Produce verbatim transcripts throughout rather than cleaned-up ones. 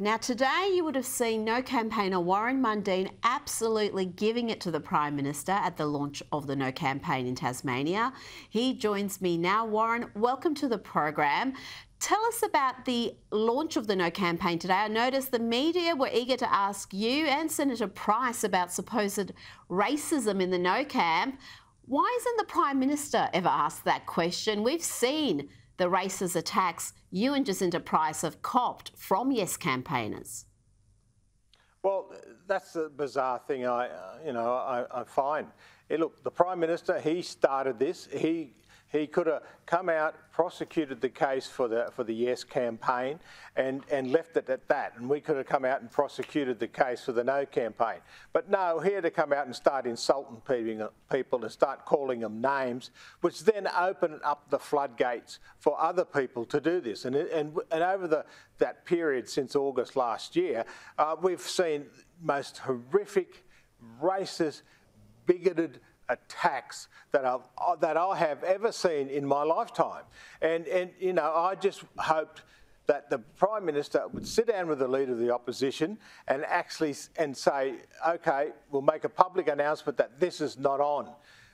Now today you would have seen No campaigner Warren Mundine absolutely giving it to the Prime Minister at the launch of the No campaign in Tasmania. He joins me now. Warren, welcome to the program. Tell us about the launch of the No campaign today. I noticed the media were eager to ask you and Senator Price about supposed racism in the No camp. Why isn't the Prime Minister ever asked that question? We've seen the racist attacks you and Jacinta Price have copped from Yes campaigners. Well, that's the bizarre thing I, uh, you know, I, I find. Hey, look, the Prime Minister, he started this. He he could have come out, prosecuted the case for the for the Yes campaign, and and left it at that. And we could have come out and prosecuted the case for the No campaign. But no, he had to come out and start insulting people and start calling them names, which then opened up the floodgates for other people to do this. And and and over the that period since August last year, uh, we've seen most horrific, racist, bigoted attacks that I've that I have ever seen in my lifetime, and and you know I just hoped that the Prime Minister would sit down with the Leader of the Opposition and actually and say, okay, we'll make a public announcement that this is not on.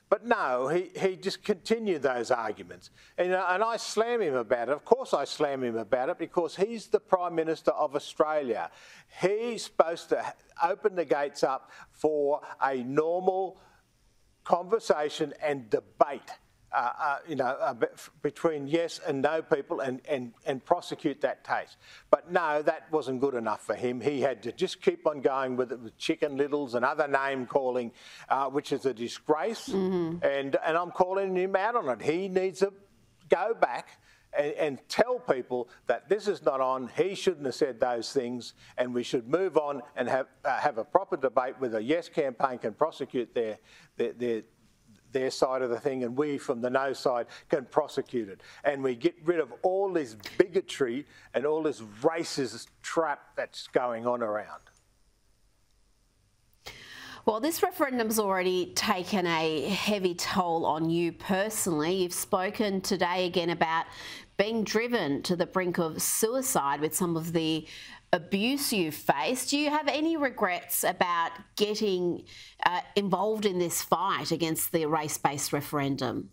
But no, he, he just continued those arguments. And, uh, and I slam him about it. Of course I slam him about it, because he's the Prime Minister of Australia. He's supposed to open the gates up for a normal conversation and debate, uh, uh, you know, uh, between Yes and No people, and, and, and prosecute that case. But no, that wasn't good enough for him. He had to just keep on going with it, with chicken littles and other name calling, uh, which is a disgrace. Mm-hmm. And and I'm calling him out on it. He needs to go back and, and tell people that this is not on. He shouldn't have said those things, and we should move on and have uh, have a proper debate where the Yes campaign can prosecute their their, their their side of the thing, and we from the No side can prosecute it. And we get rid of all this bigotry and all this racist trap that's going on around. Well, this referendum's already taken a heavy toll on you personally. You've spoken today again about being driven to the brink of suicide with some of the abuse you've faced. Do you have any regrets about getting uh, involved in this fight against the race-based referendum?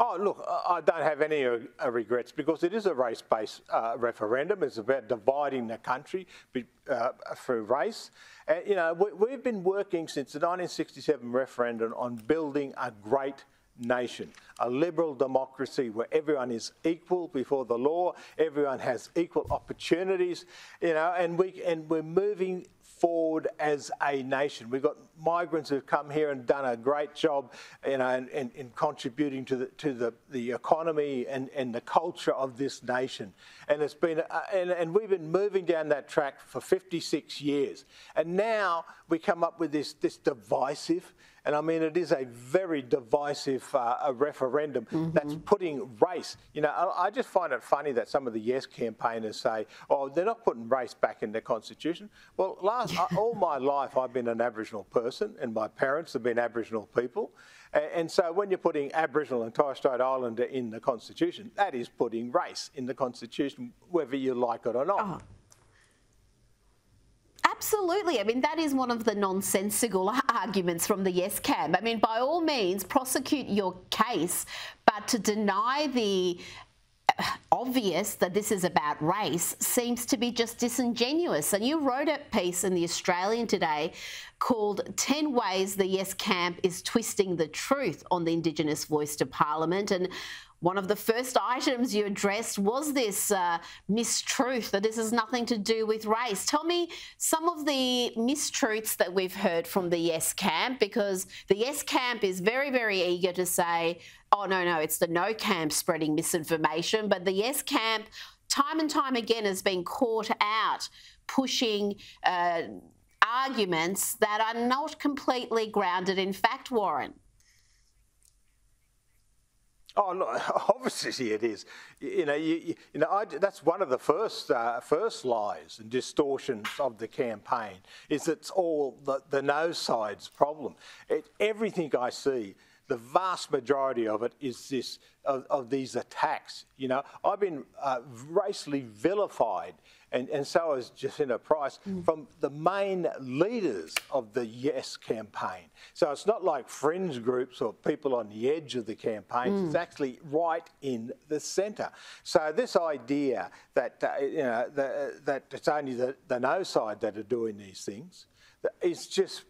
Oh, look, I don't have any regrets, because it is a race-based uh, referendum. It's about dividing the country uh, through race. And, you know, we, we've been working since the nineteen sixty-seven referendum on building a great nation, a liberal democracy where everyone is equal before the law, everyone has equal opportunities, you know, and, we, and we're moving forward as a nation. We've got migrants who've come here and done a great job, you know, in, in, in contributing to the to the, the economy and, and the culture of this nation. And it's been uh, and, and we've been moving down that track for fifty-six years. And now we come up with this this divisive, and I mean it is a very divisive uh, a referendum mm-hmm. that's putting race. You know, I, I just find it funny that some of the Yes campaigners say, "Oh, they're not putting race back in the constitution." Well, last I, all my life I've been an Aboriginal person, and my parents have been Aboriginal people. And, and so when you're putting Aboriginal and Torres Strait Islander in the Constitution, that is putting race in the Constitution, whether you like it or not. Oh. Absolutely. I mean, that is one of the nonsensical arguments from the Yes camp. I mean, by all means, prosecute your case, but to deny the obvious that this is about race seems to be just disingenuous. And you wrote a piece in The Australian today called ten Ways the Yes Camp is Twisting the Truth on the Indigenous Voice to Parliament. And one of the first items you addressed was this uh, mistruth that this has nothing to do with race. Tell me some of the mistruths that we've heard from the Yes camp, because the Yes camp is very, very eager to say, oh, no, no, it's the No camp spreading misinformation. But the Yes camp, time and time again, has been caught out pushing uh, arguments that are not completely grounded in fact, Warren. Oh, look, obviously it is. You know, you, you, you know I, that's one of the first uh, first lies and distortions of the campaign, is it's all the, the No side's problem. It, everything I see, the vast majority of it is this, of, of these attacks. You know, I've been uh, racially vilified, and, and so is Jacinta Price, mm. from the main leaders of the Yes campaign. So it's not like fringe groups or people on the edge of the campaign, mm. it's actually right in the centre. So this idea that, uh, you know, the, that it's only the, the no side that are doing these things, it's just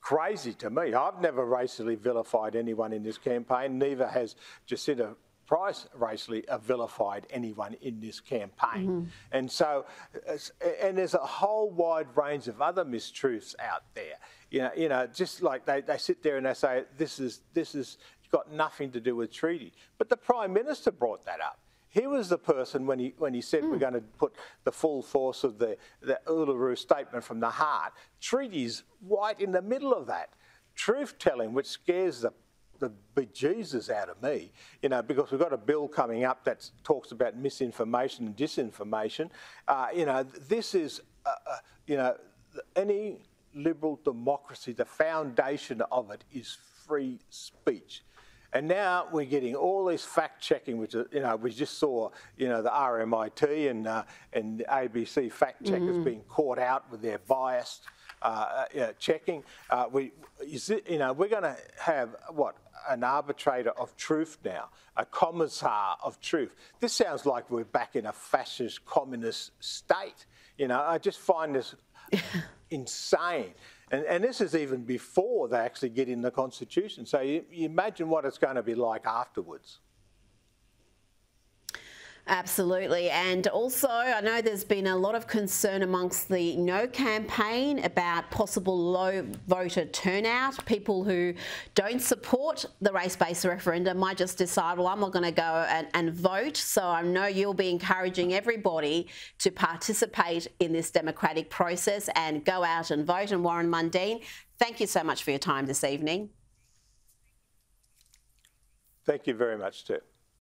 crazy to me. I've never racially vilified anyone in this campaign, neither has Jacinta Price racially vilified anyone in this campaign. Mm-hmm. And so, and there's a whole wide range of other mistruths out there. You know, you know, just like they, they sit there and they say, this is, this has got nothing to do with treaty. But the Prime Minister brought that up. He was the person when he, when he said mm. we're going to put the full force of the, the Uluru statement from the heart. Treaties right in the middle of that. Truth-telling, which scares the, the bejesus out of me, you know, because we've got a bill coming up that talks about misinformation and disinformation. Uh, you know, this is, uh, uh, you know, any liberal democracy, the foundation of it is free speech. And now we're getting all this fact-checking, which, you know, we just saw, you know, the R M I T and, uh, and A B C fact-checkers mm. being caught out with their biased uh, uh, checking. Uh, we, is it, you know, we're going to have, what, an arbitrator of truth now, a commissar of truth. This sounds like we're back in a fascist, communist state. You know, I just find this insane. And, and this is even before they actually get in the Constitution. So you, you imagine what it's going to be like afterwards. Absolutely. And also, I know there's been a lot of concern amongst the No campaign about possible low voter turnout. People who don't support the race-based referendum might just decide, well, I'm not going to go and, and vote. So I know you'll be encouraging everybody to participate in this democratic process and go out and vote. And Warren Mundine, thank you so much for your time this evening. Thank you very much, too.